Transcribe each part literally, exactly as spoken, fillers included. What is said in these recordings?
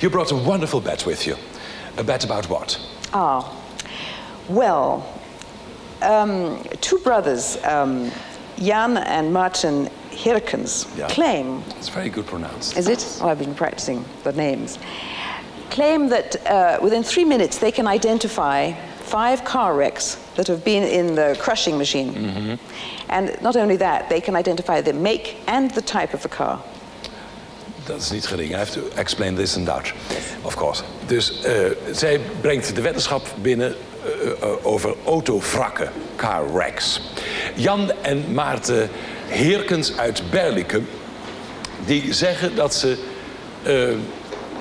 You brought a wonderful bet with you. A bet about what? Ah, well, um, two brothers, um, Jan and Maarten Heerkens, yeah. claim... It's very good pronounced. Is it? Oh, I've been practicing the names. Claim that uh, within three minutes they can identify five car wrecks that have been in the crushing machine. Mm-hmm. And not only that, they can identify the make and the type of the car. Dat is niet gering. I have to explain this in Dutch, of course. Dus uh, zij brengt de wetenschap binnen uh, uh, over autovrakken, car wrecks. Jan en Maarten Heerkens uit Berlicum, die zeggen dat ze uh,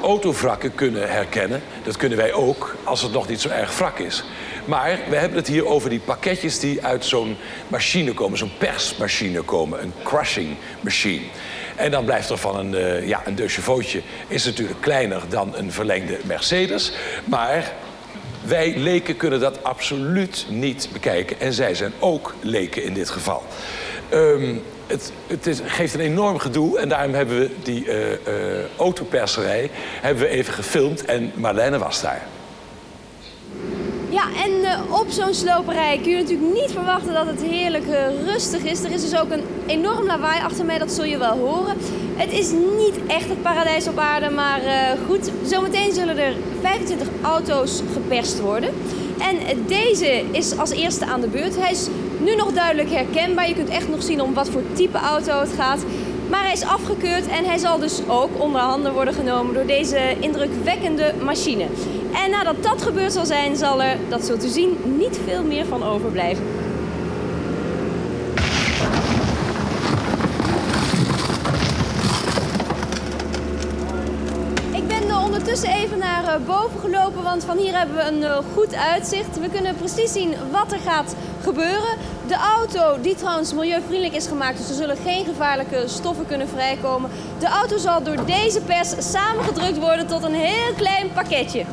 autovrakken kunnen herkennen. Dat kunnen wij ook, als het nog niet zo erg wrak is. Maar we hebben het hier over die pakketjes die uit zo'n machine komen, zo'n persmachine komen, een crushing machine. En dan blijft er van een, uh, ja, een deux chevaus'tje, is natuurlijk kleiner dan een verlengde Mercedes. Maar wij leken kunnen dat absoluut niet bekijken. En zij zijn ook leken in dit geval. Um, het het is, geeft een enorm gedoe en daarom hebben we die uh, uh, autoperserij hebben we even gefilmd en Marlijne was daar. Ja, en uh, op zo'n sloperij kun je natuurlijk niet verwachten dat het heerlijk uh, rustig is. Er is dus ook een enorm lawaai achter mij, dat zul je wel horen. Het is niet echt het paradijs op aarde, maar uh, goed. Zometeen zullen er vijfentwintig auto's geperst worden. En deze is als eerste aan de beurt. Hij is nu nog duidelijk herkenbaar. Je kunt echt nog zien om wat voor type auto het gaat. Maar hij is afgekeurd en hij zal dus ook onder handen worden genomen door deze indrukwekkende machine. En nadat dat gebeurd zal zijn, zal er, dat zult u zien, niet veel meer van overblijven. Ik ben er ondertussen even naar boven gelopen, want van hier hebben we een goed uitzicht. We kunnen precies zien wat er gaat gebeuren. De auto, die trouwens milieuvriendelijk is gemaakt, dus er zullen geen gevaarlijke stoffen kunnen vrijkomen. De auto zal door deze pers samengedrukt worden tot een heel klein pakketje.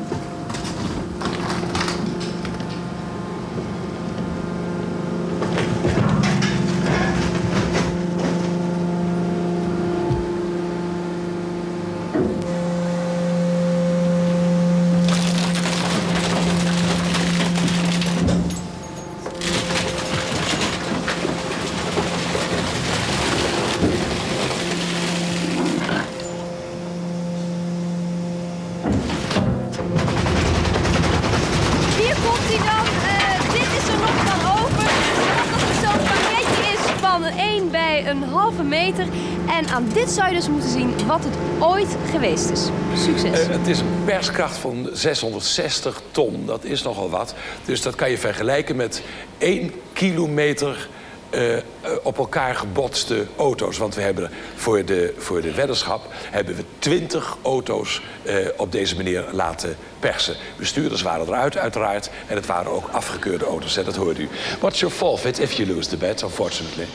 En aan dit zou je dus moeten zien wat het ooit geweest is. Succes. Uh, het is een perskracht van zeshonderdzestig ton. Dat is nogal wat. Dus dat kan je vergelijken met één kilometer uh, op elkaar gebotste auto's. Want we hebben voor de, voor de weddenschap hebben we twintig auto's uh, op deze manier laten persen. Bestuurders waren eruit, uiteraard. En het waren ook afgekeurde auto's. Hè? Dat hoort u. What's your forfeit if you lose the bet, unfortunately?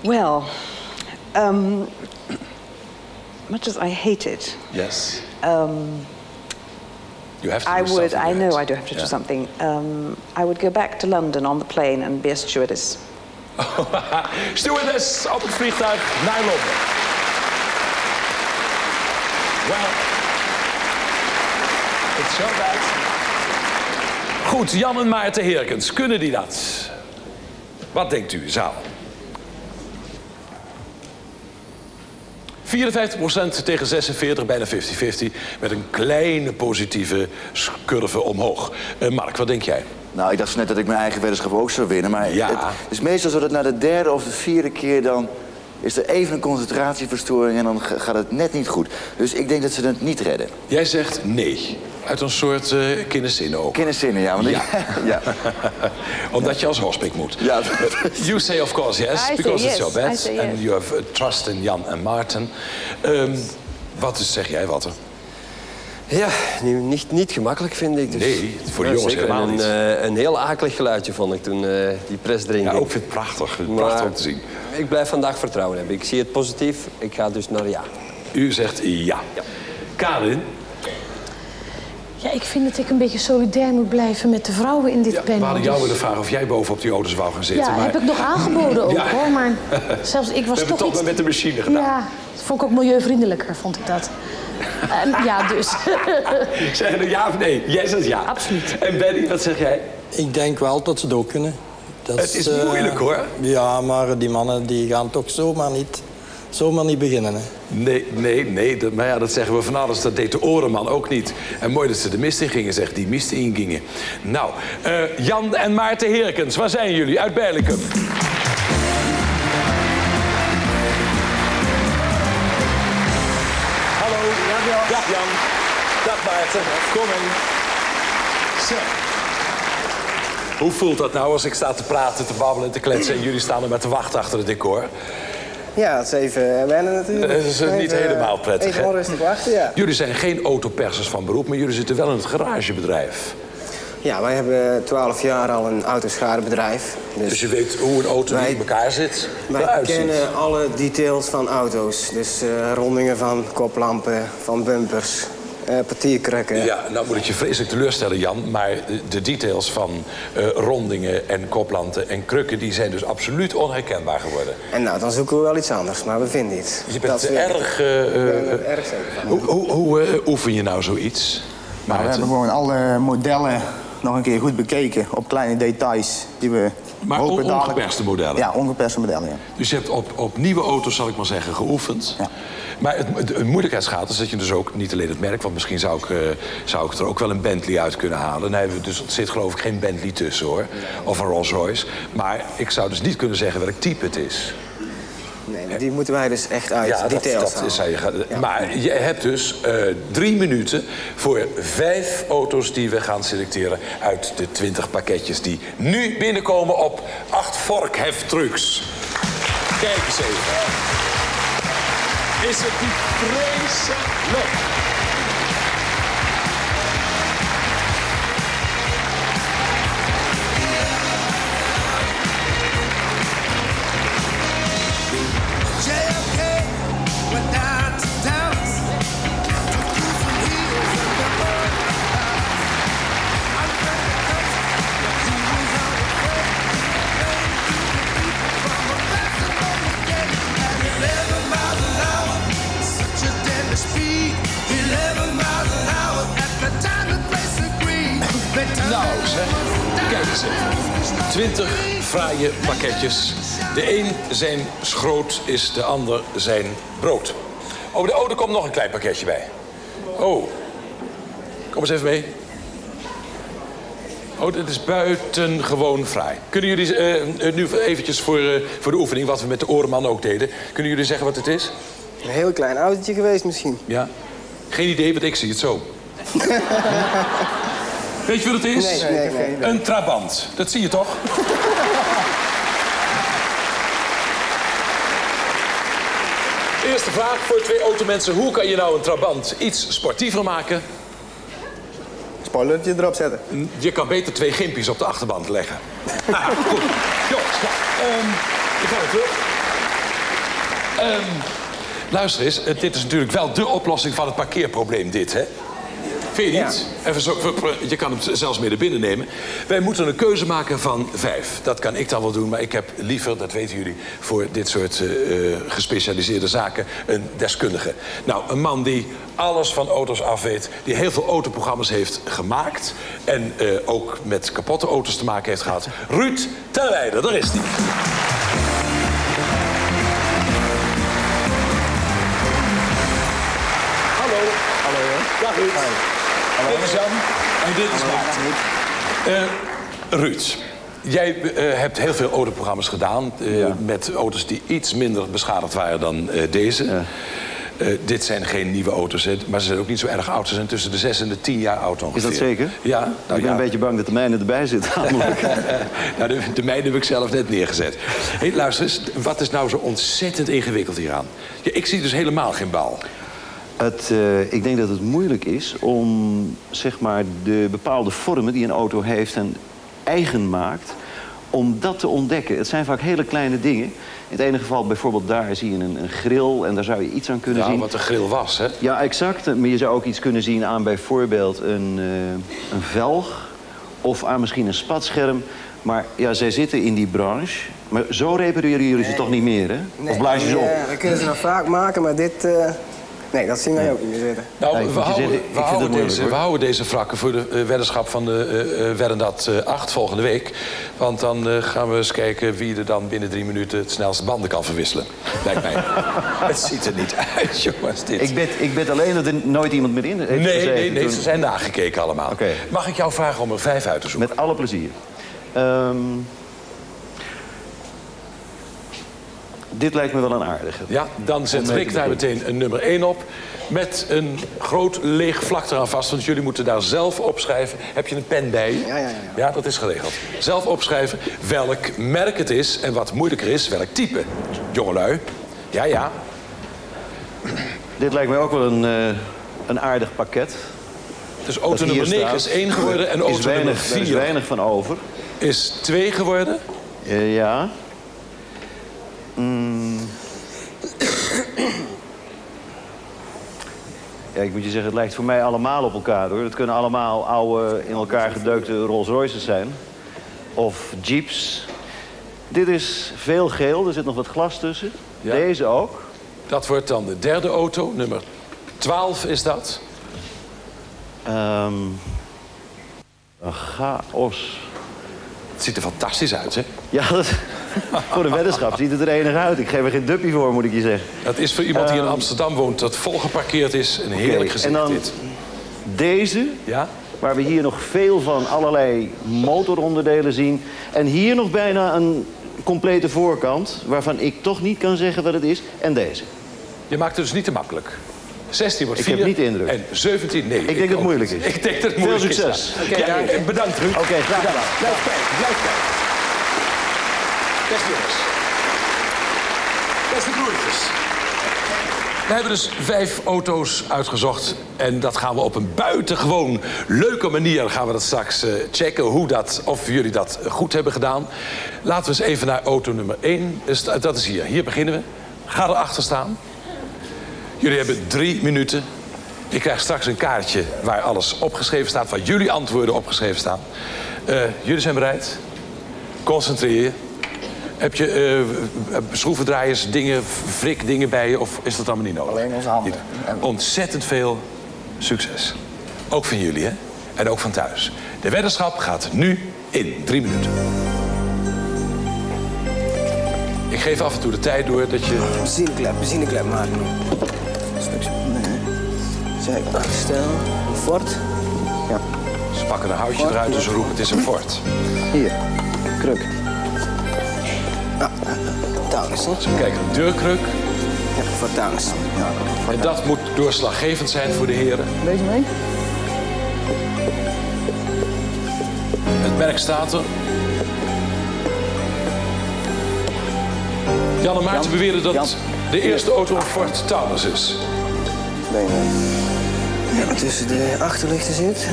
Well... Um, much as I hate it, yes. Um, you have to. I would. I know. I do have to do something. Um, I would go back to London on the plane and be a stewardess. Stewardess op het vliegtuig naar Londen. Well, it's so bad. Goed, Jan en Maarten Heerkens, kunnen die dat? Wat denkt u, zaal? vierenvijftig procent tegen zesenveertig, bijna vijftig vijftig, met een kleine positieve curve omhoog. Uh, Mark, wat denk jij? Nou, ik dacht net dat ik mijn eigen weddenschap ook zou winnen, maar ja. Het is meestal zo dat na de derde of de vierde keer dan is er even een concentratieverstoring en dan gaat het net niet goed. Dus ik denk dat ze het niet redden. Jij zegt nee. Uit een soort uh, kinderzinnen ook. Kinderzinnen, ja. Want ja. Ik, ja. Omdat ja. je als hospik moet. Ja. You say of course yes, I because it's yes. your bad. Yes. And you have trust in Jan en Maarten. Um, wat is, zeg jij, Walter? Ja, niet, niet gemakkelijk, vind ik. Dus, nee, voor de jongens helemaal niet. Een, een heel akelig geluidje vond ik toen uh, die pres erin ging. Ja, ik vind het prachtig. Maar prachtig om te zien. Ik blijf vandaag vertrouwen hebben. Ik zie het positief. Ik ga dus naar ja. U zegt ja. ja. Karin? Ja, ik vind dat ik een beetje solidair moet blijven met de vrouwen in dit ja, panel. We hadden jou dus... willen vragen of jij bovenop die auto's wou gaan zitten. Ja, maar... heb ik nog aangeboden ook, ja. hoor. Maar zelfs ik was we toch, toch iets... met de machine gedaan. Ja, dat vond ik ook milieuvriendelijker, vond ik dat. Um, ja, dus. Zeg je nou ja of nee? Jij zegt ja. Absoluut. En Benny, wat zeg jij? Ik denk wel dat ze het ook kunnen. Dat het is uh, moeilijk, hoor. Ja, maar die mannen die gaan toch zomaar niet, zomaar niet beginnen, hè? Nee, nee, nee. Dat, maar ja, dat zeggen we van alles. Dat deed de Orenman ook niet. En mooi dat ze de mist in gingen, zegt die mist in gingen. Nou, uh, Jan en Maarten Heerkens, waar zijn jullie? Uit Berlicum. Hallo. Dag Jan. Dag Maarten. Kom in. Zo. Hoe voelt dat nou als ik sta te praten, te babbelen, te kletsen en jullie staan er maar te wachten achter het decor? Ja, het is even wennen natuurlijk. Het is even, niet helemaal prettig. Even onrustig wachten, ja. Jullie zijn geen autopersers van beroep, maar jullie zitten wel in het garagebedrijf. Ja, wij hebben twaalf jaar al een autoschadebedrijf. Dus, dus je weet hoe een auto wij, in elkaar zit? Wij kennen alle details van auto's. Dus uh, rondingen van koplampen, van bumpers, uh, partierkrukken. Ja, nou moet ik je vreselijk teleurstellen, Jan. Maar de, de details van uh, rondingen en koplampen en krukken, die zijn dus absoluut onherkenbaar geworden. En nou, dan zoeken we wel iets anders, maar we vinden niet. Je bent er erg... Uh, ik ben er erg zeker van. Hoe, hoe, hoe uh, oefen je nou zoiets? Maar nou, we hebben gewoon alle modellen nog een keer goed bekeken op kleine details die we maar on ongeperste modellen? Ja, ongeperste modellen, ja. Dus je hebt op, op nieuwe auto's, zal ik maar zeggen, geoefend. Ja. Maar het, de, de moeilijkheidsgraad is dat je dus ook niet alleen het merk... want misschien zou ik, uh, zou ik er ook wel een Bentley uit kunnen halen. Nee, dus er zit geloof ik geen Bentley tussen, hoor. Of een Rolls Royce. Maar ik zou dus niet kunnen zeggen welk type het is. Nee, die moeten wij dus echt uit. Ja, details dat, dat is, ja. Maar je hebt dus uh, drie minuten voor vijf auto's die we gaan selecteren... uit de twintig pakketjes die nu binnenkomen op acht vorkheftrucks. Kijk eens even. Is het niet vreselijk? twintig fraaie pakketjes. De een zijn schroot is, de ander zijn brood. Oh, de, oh, er komt nog een klein pakketje bij. Oh, kom eens even mee. Oh, dit is buitengewoon fraai. Kunnen jullie uh, nu eventjes voor, uh, voor de oefening, wat we met de Orenman ook deden... kunnen jullie zeggen wat het is? Een heel klein autootje geweest misschien. Ja. Geen idee, want ik zie het zo. Weet je wat het is? Nee, nee, nee, nee. Een Trabant. Dat zie je toch? Eerste vraag voor twee automensen. Hoe kan je nou een Trabant iets sportiever maken? Spoilertje erop zetten. Je kan beter twee gimpies op de achterband leggen. Ah, goed. Jongens, nou, um, ik ga weer terug. Um, luister eens, dit is natuurlijk wel de oplossing van het parkeerprobleem, dit, hè? Vind je niet? Ja. Even zo, je kan hem zelfs mee naar binnen nemen. Wij moeten een keuze maken van vijf. Dat kan ik dan wel doen, maar ik heb liever, dat weten jullie... voor dit soort uh, gespecialiseerde zaken een deskundige. Nou, een man die alles van auto's af weet... die heel veel autoprogramma's heeft gemaakt... en uh, ook met kapotte auto's te maken heeft gehad. Ruud ten Rijden, daar is hij. Hallo. Hallo, hoor. Dag, Ruud. Hi. Dit is Jan en dit is Maarten. Uh, Ruud, jij uh, hebt heel veel autoprogramma's gedaan... Uh, ja. met auto's die iets minder beschadigd waren dan uh, deze. Ja. Uh, dit zijn geen nieuwe auto's, hè, maar ze zijn ook niet zo erg oud. Ze zijn tussen de zes en de tien jaar oud ongeveer. Is dat zeker? Ja. Nou, ik ben ja. een beetje bang dat de mijne erbij zit. Nou, de, de mijne heb ik zelf net neergezet. Hey, luister eens, wat is nou zo ontzettend ingewikkeld hieraan? Ja, ik zie dus helemaal geen bal. Het, uh, ik denk dat het moeilijk is om zeg maar, de bepaalde vormen die een auto heeft en eigen maakt, om dat te ontdekken. Het zijn vaak hele kleine dingen. In het ene geval bijvoorbeeld daar zie je een, een grill en daar zou je iets aan kunnen nou, zien. Wat een grill was, hè? Ja, exact. Maar je zou ook iets kunnen zien aan bijvoorbeeld een, uh, een velg of aan misschien een spatscherm. Maar ja, zij zitten in die branche. Maar zo repareren jullie nee. ze toch niet meer, hè? Nee. Of blaas je ze op? Ja, dat kunnen ze nog vaak maken, maar dit... Uh... Nee, dat zien wij nee. ook niet meer zitten. Nou, nee, we, we, houden, zitten. We, houden deze, we houden deze wrakken voor de uh, weddenschap van de uh, Weddendat uh, acht volgende week. Want dan uh, gaan we eens kijken wie er dan binnen drie minuten het snelste banden kan verwisselen. Lijkt mij. Het ziet er niet uit, jongens, dit. Ik bet, ik bet alleen dat er nooit iemand meer in heeft gezeten. Nee, nee, nee, ze zijn nagekeken allemaal. Okay. Mag ik jou vragen om er vijf uit te zoeken? Met alle plezier. Um... Dit lijkt me wel een aardige. Ja, dan zet Rick daar meteen een nummer één op. Met een groot leeg vlak eraan vast. Want jullie moeten daar zelf opschrijven. Heb je een pen bij? Ja, ja, ja. Ja, dat is geregeld. Zelf opschrijven welk merk het is. En wat moeilijker is, welk type. Jongelui. Ja, ja. Dit lijkt mij ook wel een, uh, een aardig pakket. Dus auto nummer negen is één geworden. En auto nummer vier. Er is weinig van over. Is twee geworden. Uh, ja. Ja, ik moet je zeggen, het lijkt voor mij allemaal op elkaar, hoor. Het kunnen allemaal oude, in elkaar gedeukte Rolls Royces zijn. Of jeeps. Dit is veel geel, er zit nog wat glas tussen. Ja. Deze ook. Dat wordt dan de derde auto, nummer twaalf is dat. Um, een chaos. Het ziet er fantastisch uit, hè? Ja, dat... Voor de weddenschap ziet het er enig uit. Ik geef er geen duppie voor, moet ik je zeggen. Dat is voor iemand die in Amsterdam woont, dat volgeparkeerd is. Een heerlijk okay, gezicht, en dan dit. Deze, ja? Waar we hier nog veel van allerlei motoronderdelen zien. En hier nog bijna een complete voorkant, waarvan ik toch niet kan zeggen wat het is. En deze. Je maakt het dus niet te makkelijk. zestien wordt vier. Ik heb niet de indruk. En zeventien, nee. Ik denk dat het moeilijk is. Ik denk dat het moeilijk is. Veel succes. Is okay, ja, ja. Bedankt, Ruud. Oké, okay, graag gedaan. Ja, blijf kijken, blijf kijken. Beste jongens, beste broertjes. We hebben dus vijf auto's uitgezocht en dat gaan we op een buitengewoon leuke manier gaan we dat straks uh, checken hoe dat, of jullie dat goed hebben gedaan. Laten we eens even naar auto nummer één. Dat is hier. Hier beginnen we. Ga erachter staan. Jullie hebben drie minuten. Ik krijg straks een kaartje waar alles opgeschreven staat, waar jullie antwoorden opgeschreven staan. Uh, jullie zijn bereid? Concentreer je. Heb je uh, schroevendraaiers, dingen, wrikdingen bij je? Of is dat allemaal niet nodig? Alleen onze handen. Ontzettend veel succes. Ook van jullie, hè? En ook van thuis. De weddenschap gaat nu in. Drie minuten. Ik geef af en toe de tijd door dat je... Benzineklep, benzineklep maken. Nee. Stel, een Ford. Ja. Ze pakken een houtje Ford, eruit en ze roepen, het is een Ford. Hier, kruk. Ja, Taunus. Kijk, een deurkruk. Ja, voor Taunus. Ja, en dat moet doorslaggevend zijn voor de heren. Deze mee? Het merk staat er. Jan en Maarten beweren dat Jan. de eerste auto een Ford Taunus is. Nee, nee. Ja, tussen de achterlichten zit. Uh,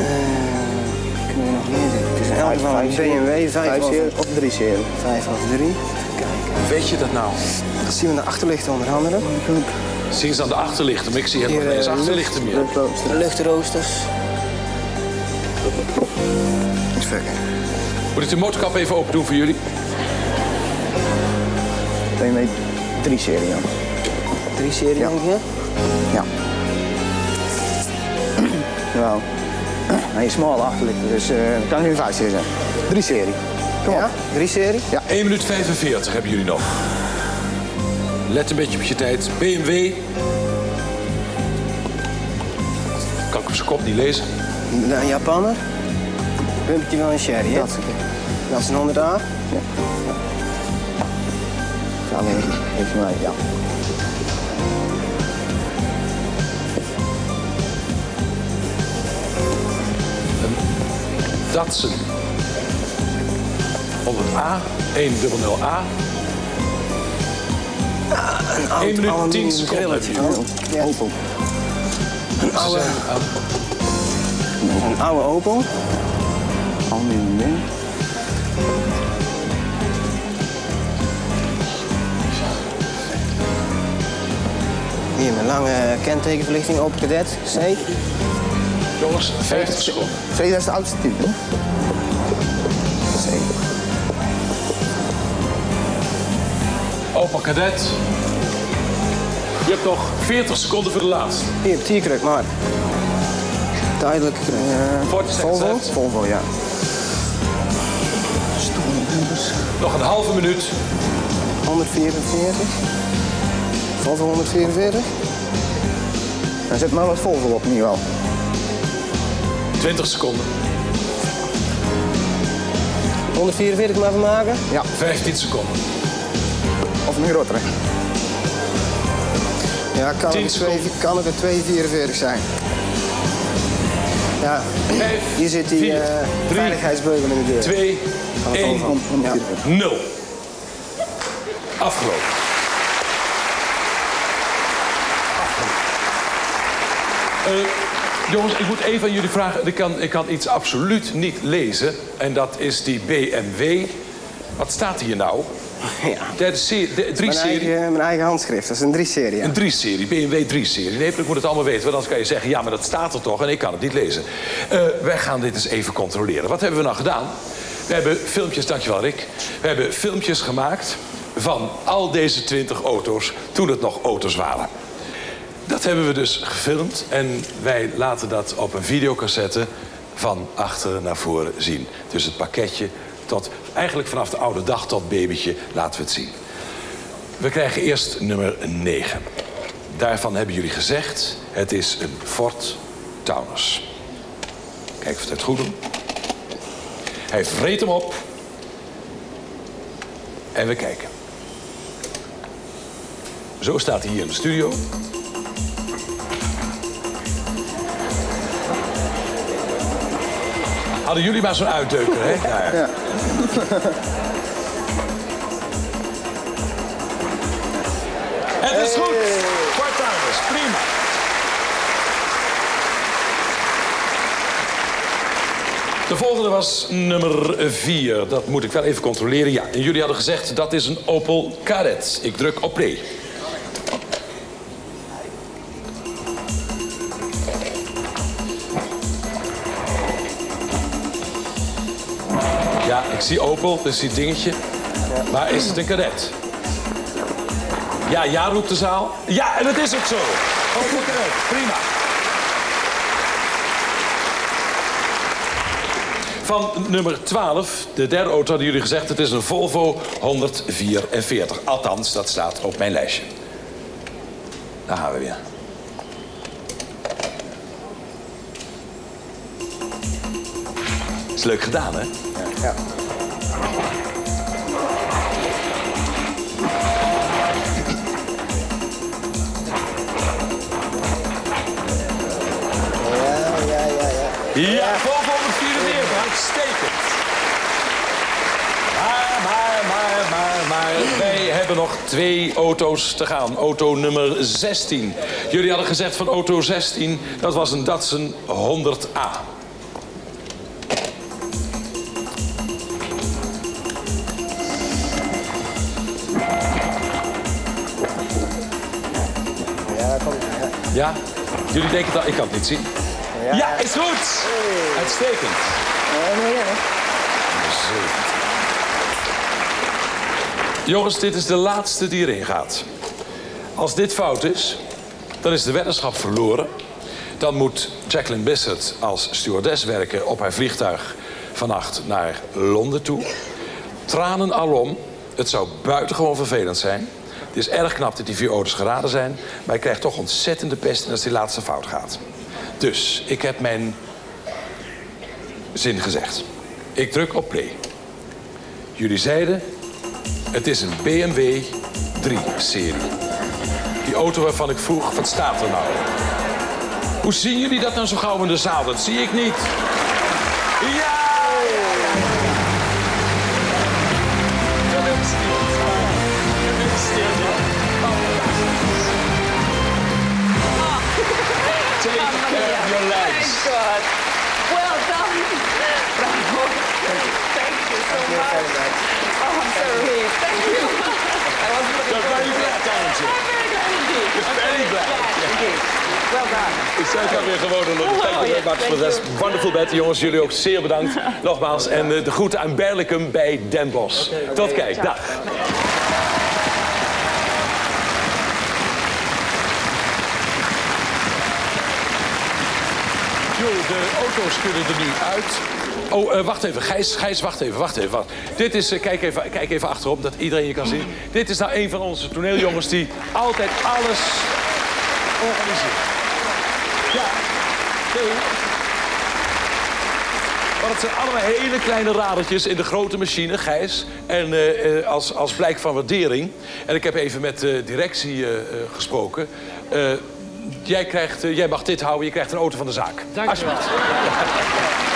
kunnen we nog meer zien. Het is in elk geval een B M W vijf of drie serie. vijf of drie. Weet je dat nou? Dat zien we de achterlichten onder andere. Zien ze aan de achterlichten, maar ik zie helemaal geen achterlichten meer. Luchtroosters. Iets verder. Moet ik de motorkap even open doen voor jullie? B M W drie serie, ja. drie serie ongeveer? Ja. Jawel. Hij is smal achterlichten, dus uh, dat kan nu vijf serie zijn. drie serie. Ja, drie serie. Ja. één minuut vijfenveertig hebben jullie nog. Let een beetje op je tijd. B M W. Kan ik op zijn kop niet lezen. Een Japaner. Pumpje van een sherry. Dat is een Datsun honderd A. Ja. Ja, nee, even maar, ja. Een Datsun honderd A, honderd A. Ah, één minuut tien seconden. Ja. Opel. Een oude... Een oude Opel. Aluminium ding. Hier met lange kentekenverlichting, Opel Kadett, C. Jongens, vijftig seconden. tweeduizend oudste type, hè? C. Opel Kadett. Je hebt nog veertig seconden voor de laatste. Je hebt hier kruk, maar. Tijdelijk. Uh, Volvo? Volvo, ja. Nog een halve minuut. honderdvierenveertig. Volvo honderdvierenveertig. Dan zet maar wat Volvo op, nu wel. twintig seconden. honderdvierenveertig maar even maken? Ja. vijftien seconden. Of nu rotteren. Ja, kan het er twee vierenveertig zijn. Ja, vijf, hier zit die vier, uh, drie, veiligheidsbeugel in de deur. twee, één, nul. Afgelopen. Uh, jongens, ik moet even aan jullie vragen. Ik kan, ik kan iets absoluut niet lezen. En dat is die B M W. Wat staat hier nou? Ja. drie-serie. Mijn, mijn eigen handschrift, dat is een drie-serie. Ja. Een drie-serie, B M W drie-serie. Nee, ik moet het allemaal weten, want anders kan je zeggen... ja, maar dat staat er toch en ik kan het niet lezen. Uh, wij gaan dit eens even controleren. Wat hebben we nou gedaan? We hebben filmpjes, dankjewel Rick. We hebben filmpjes gemaakt van al deze twintig auto's... toen het nog auto's waren. Dat hebben we dus gefilmd en wij laten dat op een videocassette... van achteren naar voren zien. Dus het pakketje... Tot, eigenlijk vanaf de oude dag tot babytje, laten we het zien. We krijgen eerst nummer negen. Daarvan hebben jullie gezegd, het is een Ford Taunus. Kijk of we het goed doen. Hij vreet hem op. En we kijken. Zo staat hij hier in de studio. Hadden jullie maar zo'n uitdeuker, hè? Ja, ja. Ja. Het is goed! Ford Taunus, prima. De volgende was nummer vier. Dat moet ik wel even controleren. Ja, en jullie hadden gezegd dat is een Opel Kadett. Ik druk op play. Ik zie Opel, dus die dingetje. Maar is het een Kadett? Ja, ja, roept de zaal. Ja, en dat is het zo. Opel Kadett, prima. Van nummer twaalf, de derde auto, hadden jullie gezegd... het is een Volvo honderdvierenveertig. Althans, dat staat op mijn lijstje. Daar gaan we weer. Is leuk gedaan, hè? Ja. Ja, Volvo honderdvierenveertig, uitstekend. Maar, maar, maar, maar, maar, wij hebben nog twee auto's te gaan. Auto nummer zestien. Jullie hadden gezegd van auto zestien, dat was een Datsun honderd A. Ja? Jullie denken dat... Ik kan het niet zien. Ja, ja is goed! Hey. Uitstekend. Ja, nee, ja. Jongens, dit is de laatste die erin gaat. Als dit fout is, dan is de weddenschap verloren. Dan moet Jacqueline Bissett als stewardess werken op haar vliegtuig vannacht naar Londen toe. Tranen alom. Het zou buitengewoon vervelend zijn. Het is erg knap dat die vier auto's geraden zijn. Maar je krijgt toch ontzettende pest als die laatste fout gaat. Dus, ik heb mijn zin gezegd. Ik druk op play. Jullie zeiden, het is een B M W drie-serie. Die auto waarvan ik vroeg, wat staat er nou? Hoe zien jullie dat nou zo gauw in de zaal? Dat zie ik niet. Ja! Take care of your legs. Thank God. Well done. Bravo. Thank you so much. Oh, I'm so relieved. Thank you. I was looking for you. You're very glad, aren't you? I'm very glad indeed. You're very glad. Indeed. Well done. Ik zou het wel weer gewoon doen. Thank you very much for this wonderful bed. Jongens, jullie ook zeer bedankt. Nogmaals. En de groeten aan Berlicum bij Den Bosch. Tot kijk. Dag. de auto's kunnen er nu uit. Oh, uh, wacht even, Gijs, Gijs, wacht even, wacht even. Wacht. Dit is, uh, kijk, even, kijk even achterop, dat iedereen je kan zien. Dit is nou een van onze toneeljongens die altijd alles organiseert. Ja, nee. Maar het zijn allemaal hele kleine radertjes in de grote machine, Gijs. En uh, als, als blijk van waardering. En ik heb even met de directie uh, gesproken. Uh, jij, krijgt, uh, jij mag dit houden, je krijgt een auto van de zaak. Dank je wel. Alsjeblieft.